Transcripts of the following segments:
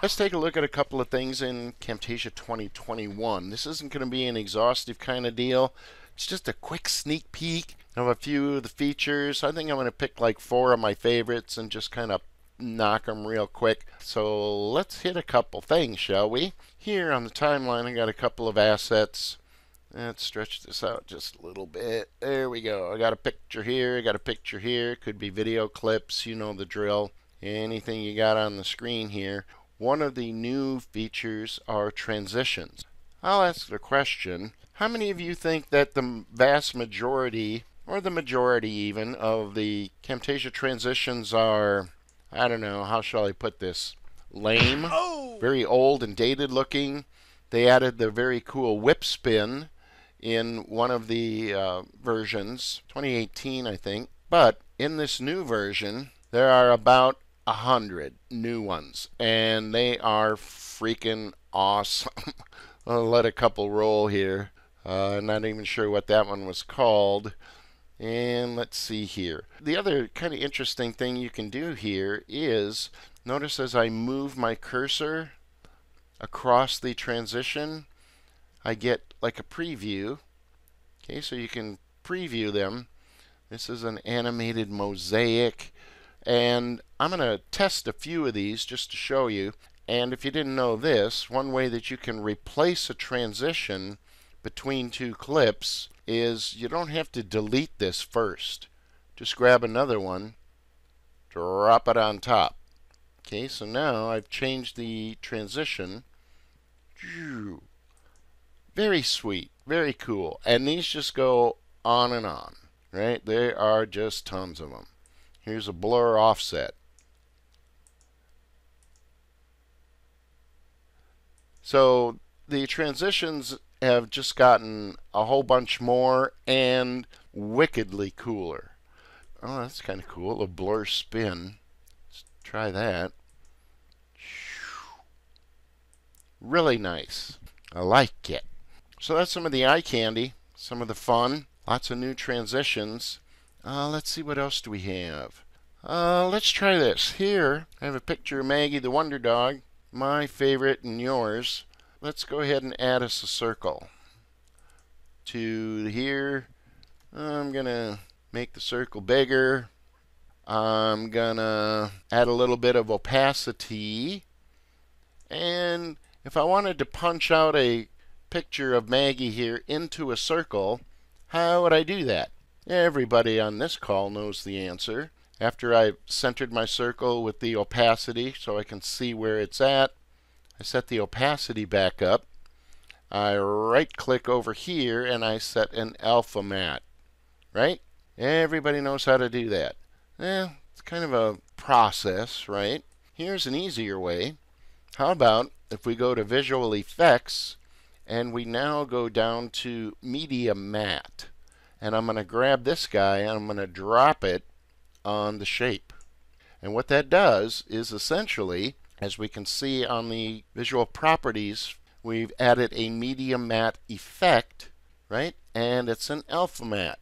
Let's take a look at a couple of things in Camtasia 2021. This isn't going to be an exhaustive kind of deal. It's just a quick sneak peek of a few of the features. I think I'm going to pick like 4 of my favorites and just kind of knock them real quick. So let's hit a couple things, shall we? Here on the timeline, I got a couple of assets. Let's stretch this out just a little bit. There we go. I got a picture here. I got a picture here. Could be video clips. You know the drill. Anything you got on the screen here. One of the new features are transitions. I'll ask the question. How many of you think that the vast majority, or the majority even, of the Camtasia transitions are, I don't know, how shall I put this? Lame, very old and dated looking. They added the very cool whip spin in one of the versions, 2018 I think, but in this new version there are about 100 new ones and they are freaking awesome. I'll let a couple roll here. Not even sure what that one was called. And let's see here. The other kind of interesting thing you can do here is notice as I move my cursor across the transition I get like a preview. Okay, so you can preview them. This is an animated mosaic and I'm gonna test a few of these just to show you. And if you didn't know this, one way that you can replace a transition between two clips is you don't have to delete this first. Just grab another one, drop it on top. Okay, so now I've changed the transition. Very sweet, very cool. And these just go on and on, right? There are just tons of them. Here's a blur offset. So the transitions have just gotten a whole bunch more and wickedly cooler. Oh, that's kind of cool. A blur spin. Let's try that. Really nice. I like it. So that's some of the eye candy, some of the fun, lots of new transitions. Let's see, what else do we have? Let's try this. Here, I have a picture of Maggie the Wonder Dog, my favorite and yours. Let's go ahead and add us a circle. To here, I'm gonna make the circle bigger. I'm gonna add a little bit of opacity. And if I wanted to punch out a picture of Maggie here into a circle, how would I do that? Everybody on this call knows the answer. After I've centered my circle with the opacity so I can see where it's at, I set the opacity back up. I right click over here and I set an alpha matte, right? Everybody knows how to do that. It's kind of a process, right? Here's an easier way. How about if we go to visual effects and we now go down to media matte, and I'm gonna grab this guy and I'm gonna drop it on the shape. And what that does is essentially, as we can see on the visual properties, we've added a media matte effect, right? And it's an alpha matte.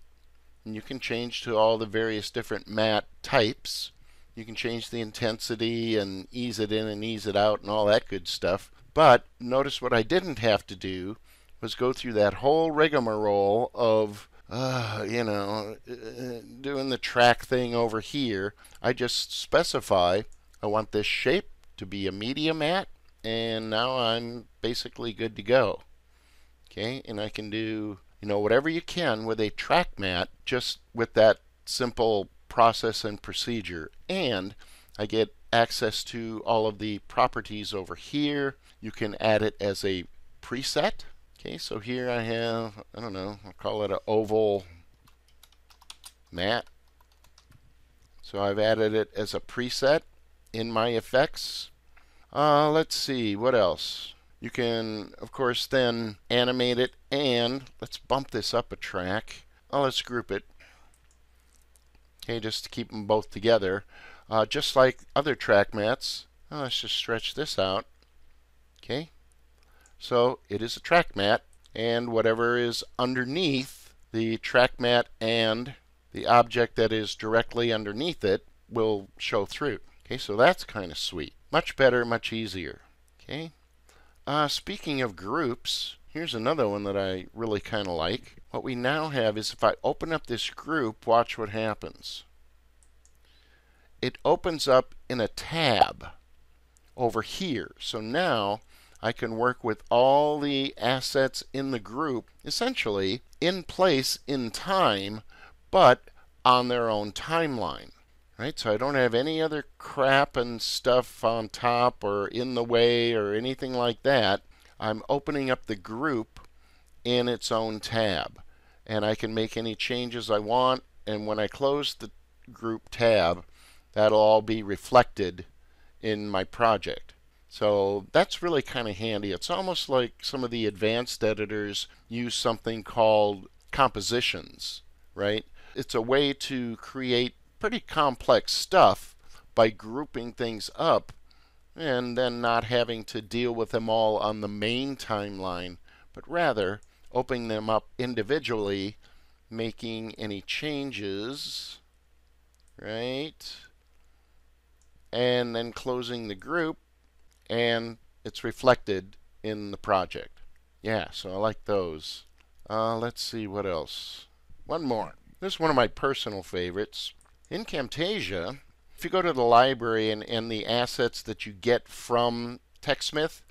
And you can change to all the various different matte types. You can change the intensity and ease it in and ease it out and all that good stuff. But notice what I didn't have to do was go through that whole rigmarole of doing the track thing over here. I just specify I want this shape to be a media matte, and now I'm basically good to go. Okay, and I can do, you know, whatever you can with a track mat just with that simple process and procedure. And I get access to all of the properties over here. You can add it as a preset. Okay, so here I have, I don't know, I'll call it an oval mat. So I've added it as a preset in my effects. Let's see, what else? You can, of course, then animate it, and let's bump this up a track. Let's group it. Okay, just to keep them both together. Just like other track mats. Let's just stretch this out. Okay, so it is a track mat, and whatever is underneath the track mat and the object that is directly underneath it will show through. Okay, so that's kind of sweet. Much better, much easier. Okay. Speaking of groups, here's another one that I really kind of like. What we now have is if I open up this group, watch what happens. It opens up in a tab over here. So now I can work with all the assets in the group, essentially in place in time, but on their own timeline. Right? So I don't have any other crap and stuff on top or in the way or anything like that. I'm opening up the group in its own tab, and I can make any changes I want, and when I close the group tab, that'll all be reflected in my project. So that's really kind of handy. It's almost like some of the advanced editors use something called compositions, right? It's a way to create pretty complex stuff by grouping things up and then not having to deal with them all on the main timeline, but rather opening them up individually, making any changes, right? And then closing the group, and it's reflected in the project. Yeah, so I like those. Let's see what else. One more. This is one of my personal favorites. In Camtasia, if you go to the library and the assets that you get from TechSmith,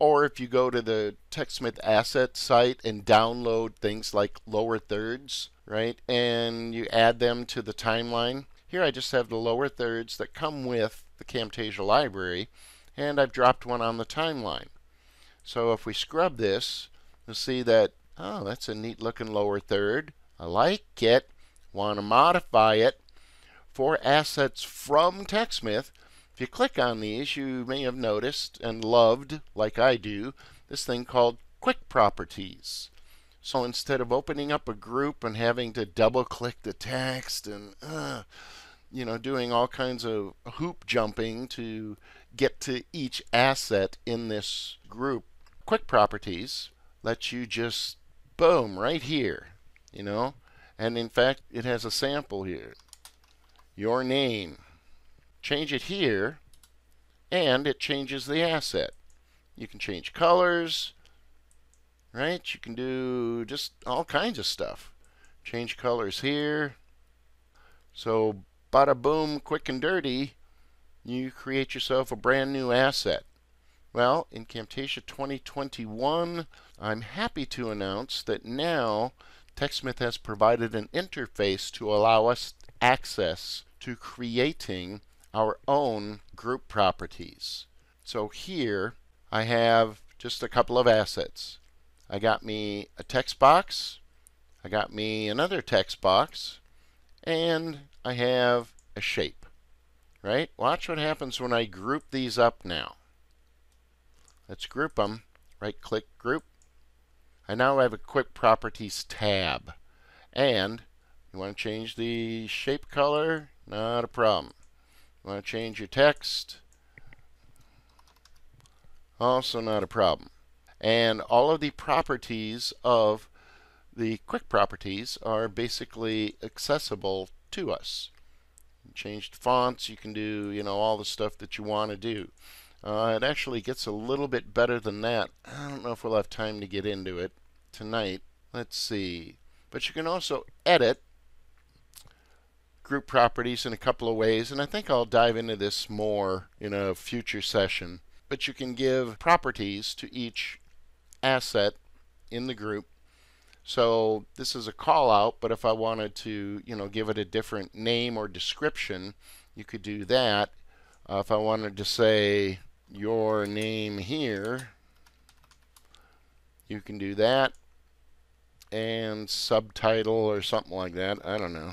or if you go to the TechSmith asset site and download things like lower thirds, right, and you add them to the timeline, here I just have the lower thirds that come with the Camtasia library, and I've dropped one on the timeline. So if we scrub this, you'll see that, oh, that's a neat looking lower third. I like it, want to modify it. For assets from TechSmith, if you click on these, you may have noticed and loved, like I do, this thing called Quick Properties. So instead of opening up a group and having to double click the text and you know, doing all kinds of hoop jumping to get to each asset in this group, Quick Properties lets you just boom right here, you know, and in fact it has a sample here. Your name. Change it here, and it changes the asset. You can change colors, right? You can do just all kinds of stuff. Change colors here. So, bada boom, quick and dirty, you create yourself a brand new asset. Well, in Camtasia 2021, I'm happy to announce that now TechSmith has provided an interface to allow us access to creating our own group properties. So here I have just a couple of assets. I got me a text box, I got me another text box, and I have a shape, right? Watch what happens when I group these up now. Let's group them. Right click group. I now have a Quick Properties tab, and you want to change the shape color? Not a problem. You want to change your text? Also not a problem. And all of the properties of the Quick Properties are basically accessible to us. You change the fonts, you can do, you know, all the stuff that you want to do. It actually gets a little bit better than that. I don't know if we'll have time to get into it tonight. Let's see. But you can also edit group properties in a couple of ways, and I think I'll dive into this more in a future session. But you can give properties to each asset in the group. So this is a call out, but if I wanted to, you know, give it a different name or description, you could do that. If I wanted to say your name here, you can do that, and subtitle or something like that. I don't know.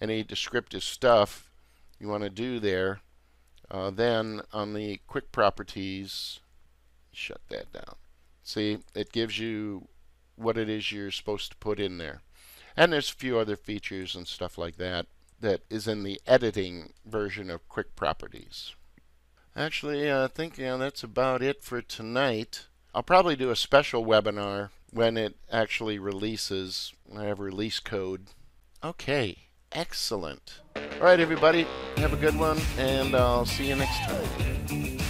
Any descriptive stuff you want to do there. Then on the Quick Properties, shut that down. See, it gives you what it is you're supposed to put in there. And there's a few other features and stuff like that that is in the editing version of Quick Properties. Actually, I think that's about it for tonight. I'll probably do a special webinar when it actually releases. I have a release code. Okay. Excellent. All right, everybody, have a good one, and I'll see you next time.